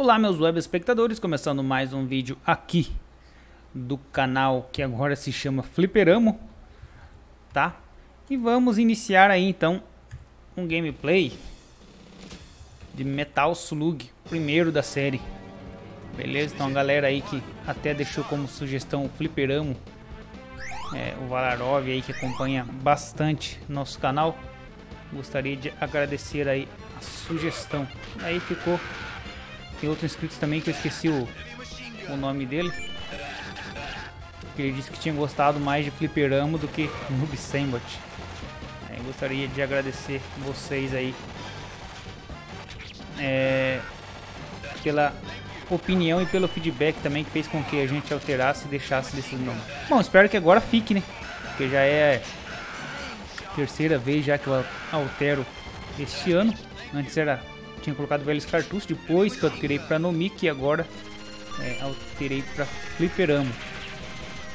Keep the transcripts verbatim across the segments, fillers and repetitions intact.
Olá meus web espectadores, começando mais um vídeo aqui do canal que agora se chama Fliperamo, tá? E vamos iniciar aí então um gameplay de Metal Slug, primeiro da série. Beleza? Então a galera aí que até deixou como sugestão o Fliperamo, é, o Valarov aí que acompanha bastante nosso canal, gostaria de agradecer aí a sugestão. Aí ficou. Tem outro inscrito também que eu esqueci o, o nome dele, que ele disse que tinha gostado mais de Fliperamo do que Noob Sambot. Eu gostaria de agradecer vocês aí é, pela opinião e pelo feedback também, que fez com que a gente alterasse e deixasse desse nome. Bom, espero que agora fique, né? Porque já é a terceira vez já que eu altero este ano. Antes era... tinha colocado velhos cartuchos, depois que eu alterei para Nomik e agora é, alterei para Fliperamo.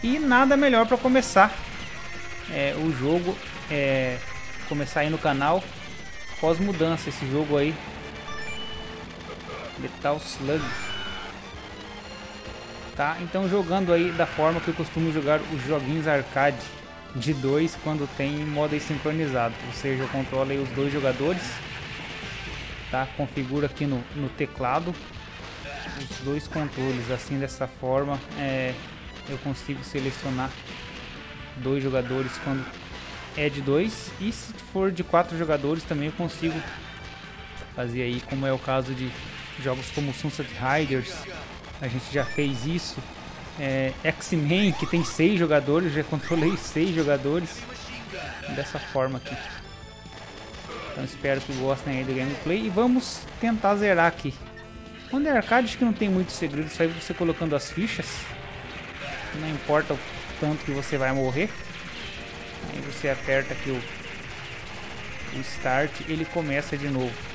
E nada melhor para começar é, o jogo, é, começar aí no canal pós mudança esse jogo aí, Metal Slug, tá? Então jogando aí da forma que eu costumo jogar os joguinhos arcade de dois quando tem modo sincronizado, ou seja, eu controlo aí os dois jogadores. Tá, configura aqui no, no teclado os dois controles, assim dessa forma é, eu consigo selecionar dois jogadores quando é de dois, e se for de quatro jogadores também eu consigo fazer aí, como é o caso de jogos como Sunset Riders, a gente já fez isso, é, X-Men, que tem seis jogadores, já controlei seis jogadores dessa forma aqui. Então espero que gostem aí do gameplay e vamos tentar zerar aqui. Quando é arcade acho que não tem muito segredo, só você colocando as fichas. Não importa o tanto que você vai morrer. Aí você aperta aqui o, o Start, ele começa de novo.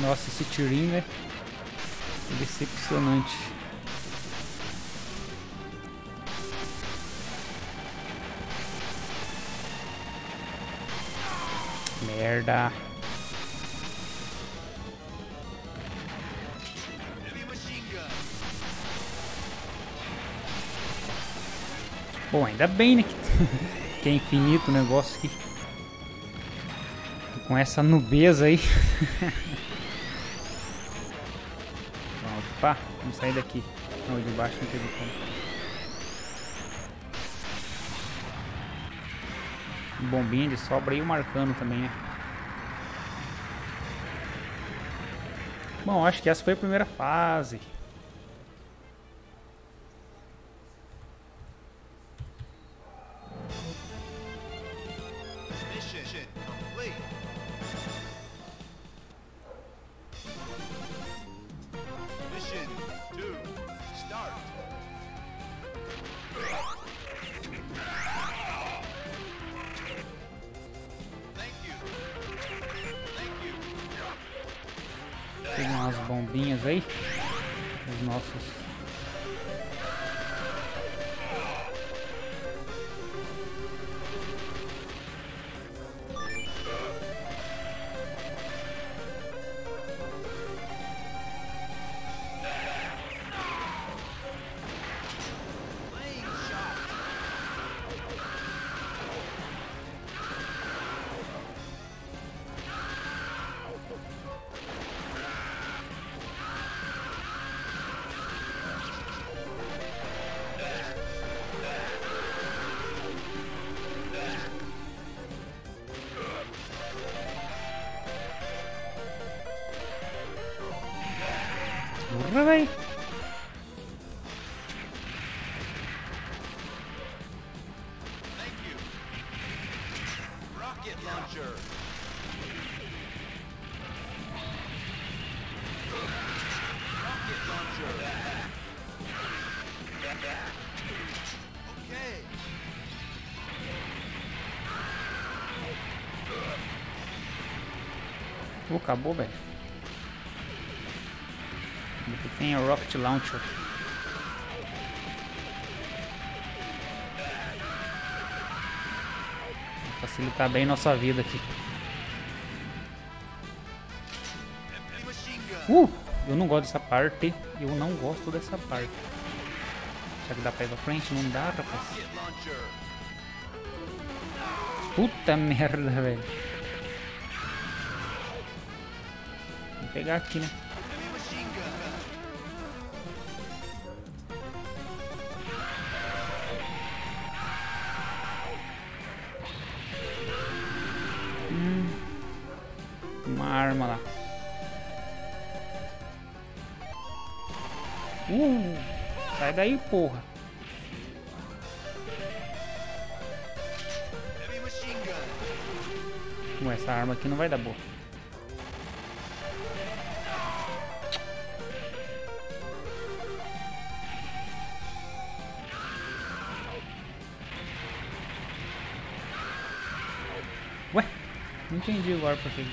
Nossa, esse tirinho é decepcionante. Merda. Bom, ainda bem, né, que, que é infinito o negócio aqui. Com essa nubeza aí. Opa, vamos sair daqui. Não, de baixo não teve como. Bombinha de sobra e o marcando também, né? Bom, acho que essa foi a primeira fase. Tem umas bombinhas aí, os nossos Vai, vai. Oh, acabou, velho. Aqui tem o Rocket Launcher. Vai facilitar bem nossa vida aqui. Uh! Eu não gosto dessa parte. Eu não gosto dessa parte. Será que dá pra ir pra frente? Não dá, rapaz. Puta merda, velho. Vou pegar aqui, né? Hum, uma arma lá. Uh, sai daí, porra. Ué, essa arma aqui não vai dar boa. Ué, não entendi agora por quê.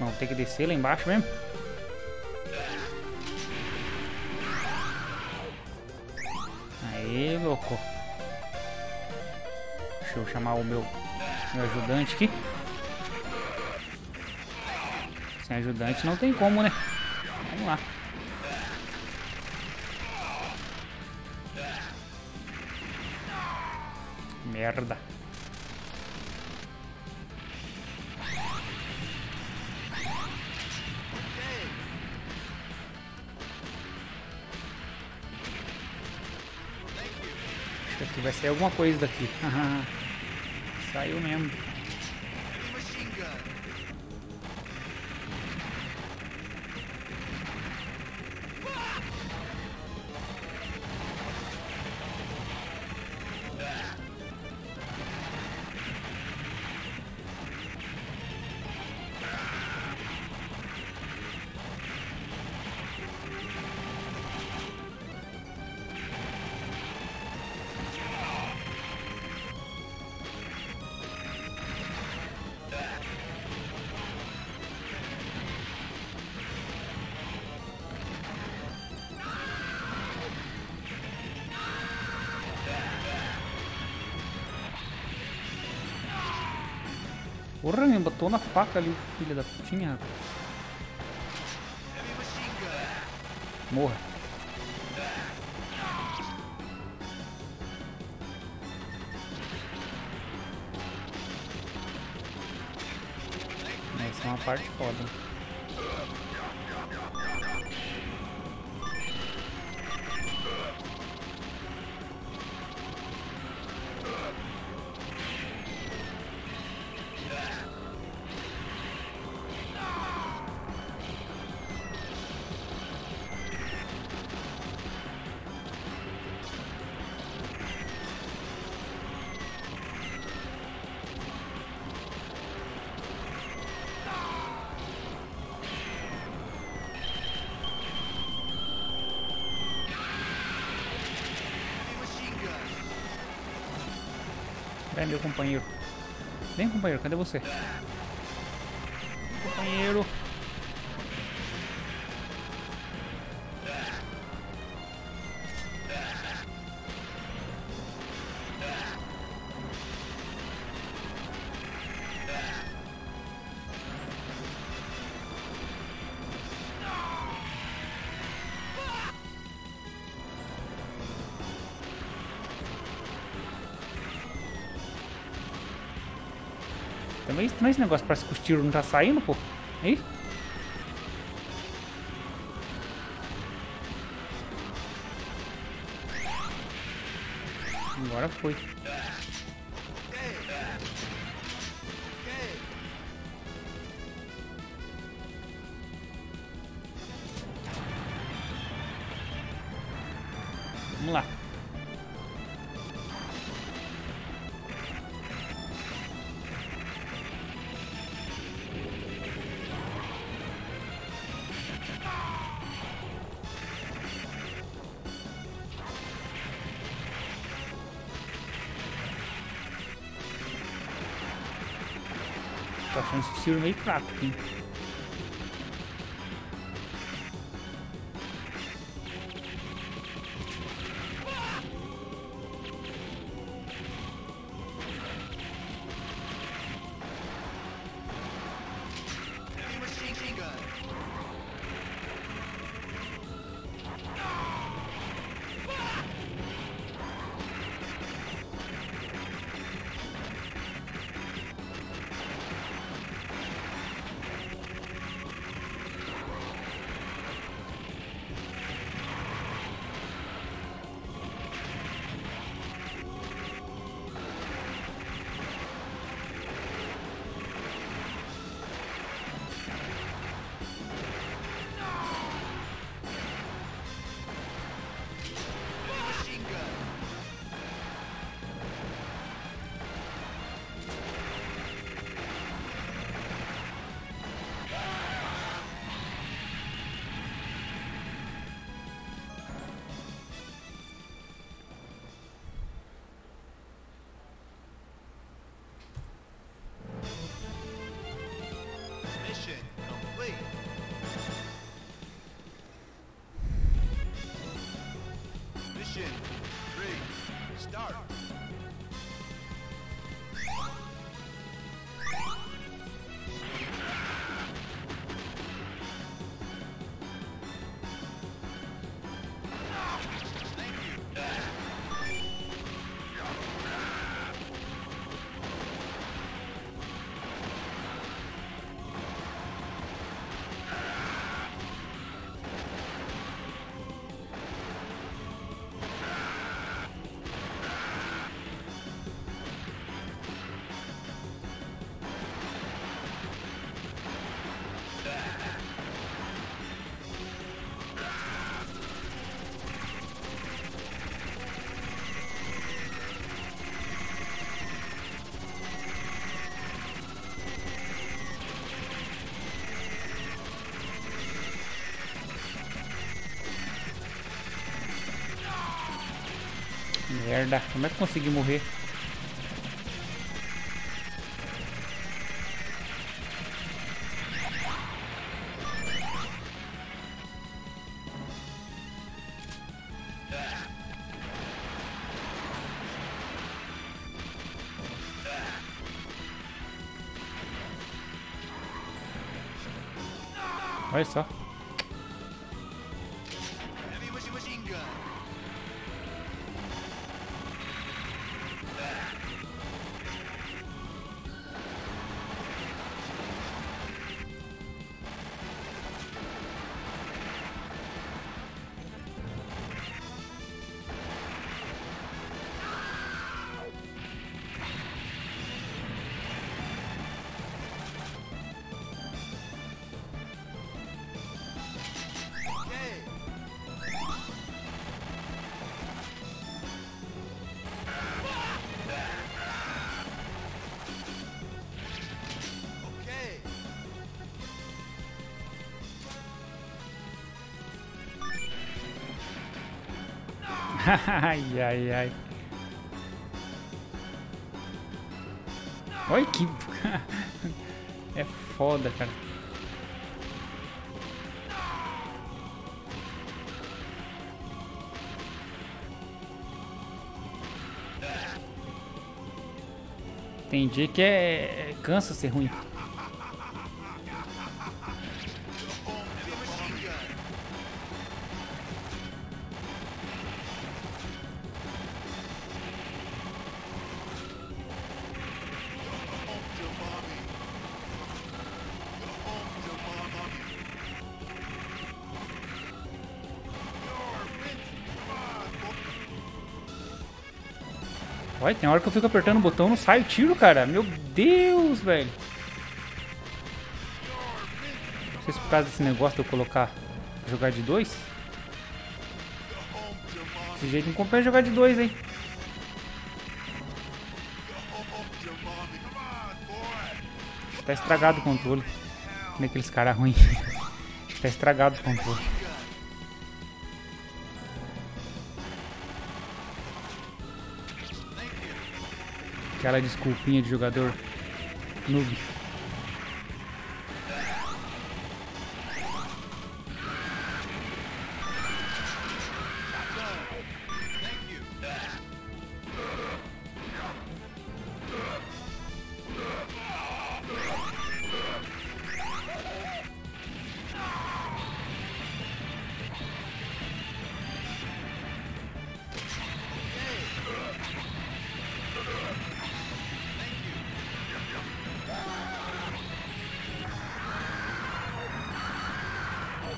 Não, tem que descer lá embaixo mesmo. Aê, louco. Deixa eu chamar o meu, meu ajudante aqui. Sem ajudante não tem como, né? Vamos lá. Merda. Acho que vai sair alguma coisa daqui. Saiu mesmo. Porra, me botou na faca ali, filha da putinha. Morra. Essa é uma parte foda. É meu companheiro. Vem, companheiro, cadê você? Companheiro. Também estranho esse negócio, parece que os tiros não tá saindo, pô. Aí? Agora foi. Vamos lá. Tá achando esse tiro meio fraco aqui. Merda, como é que eu consegui morrer? Olha só. Ai, ai, ai. Olha que... É foda, cara. Tem dia que é... Cansa ser ruim. Olha, tem hora que eu fico apertando o botão, não sai o tiro, cara. Meu Deus, velho. Não sei se por causa desse negócio de eu colocar jogar de dois. desse jeito. Não compensa jogar de dois, hein? Tá estragado o controle. Como é que aqueles caras ruins? Tá estragado o controle. Aquela desculpinha de jogador noob.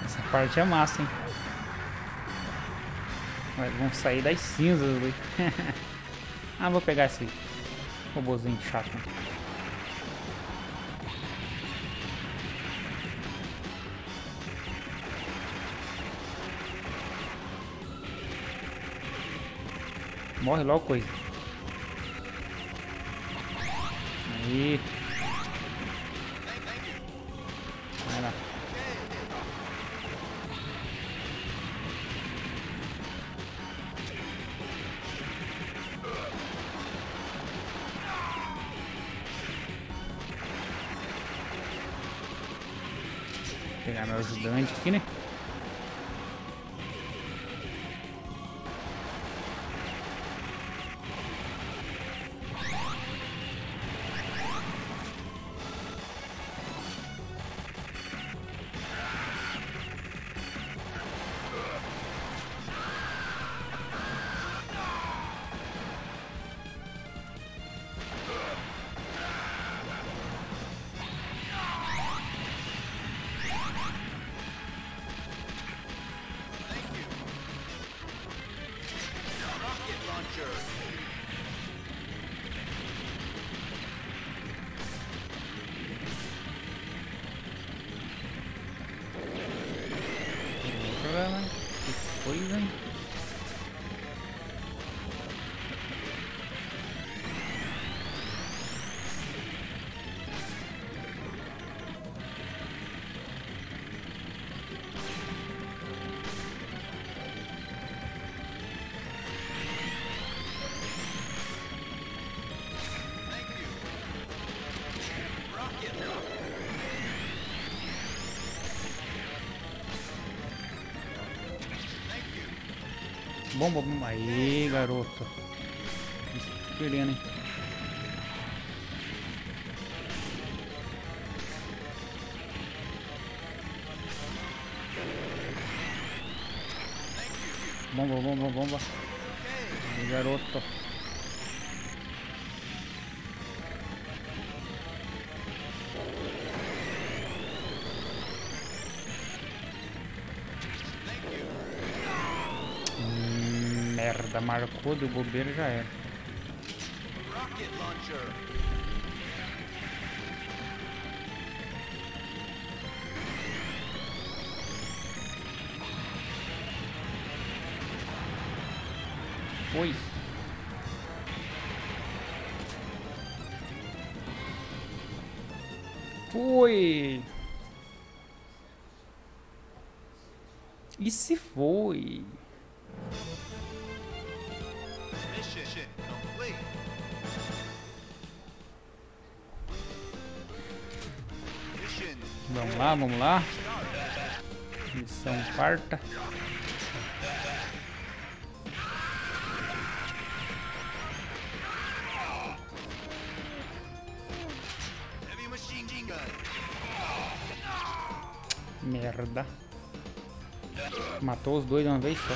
Essa parte é massa, hein? Mas vão sair das cinzas ali. Ah, vou pegar esse robôzinho chato. Morre logo, coisa. Aí. Vai lá. Pegar meu ajudante aqui, né? Que coisa, hein? Bomba, bomba. Aí, garoto. Perdendo, hein? Bomba, bomba, bomba. Aí, garoto. Merda, marcou, do bobeiro já era. Foi. Foi. E se foi? Vamos lá, vamos lá. Missão quarta. Merda. Matou os dois de uma vez só.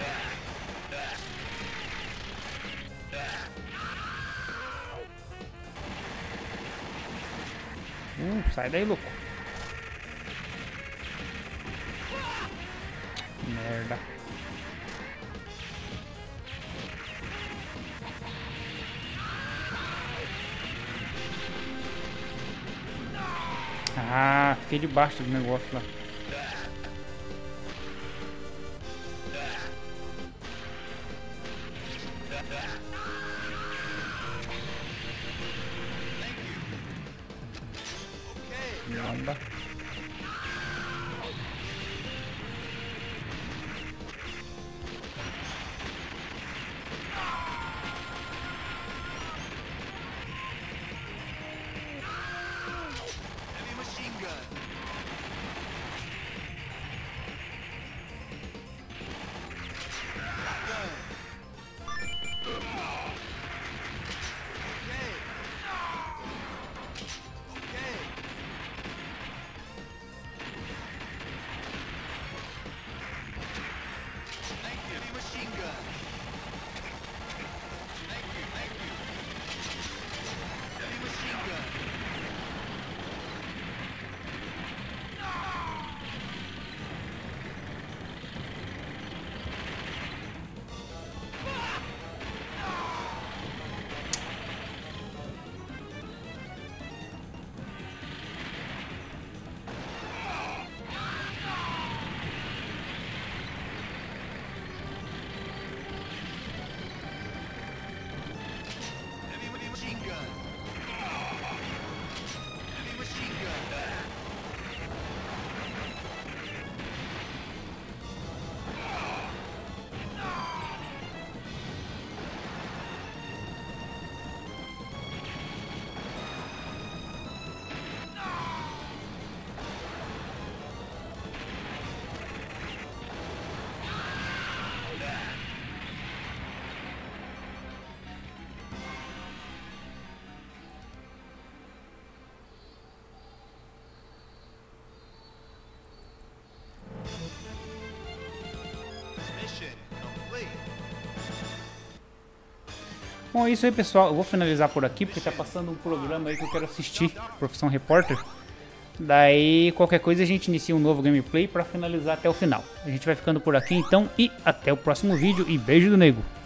Yeah. Sai daí, louco. Merda. Ah, fiquei debaixo do negócio lá. Bom, é isso aí, pessoal. Eu vou finalizar por aqui, porque tá passando um programa aí que eu quero assistir, Profissão Repórter. Daí, qualquer coisa, a gente inicia um novo gameplay pra finalizar até o final. A gente vai ficando por aqui, então, e até o próximo vídeo. E beijo do nego!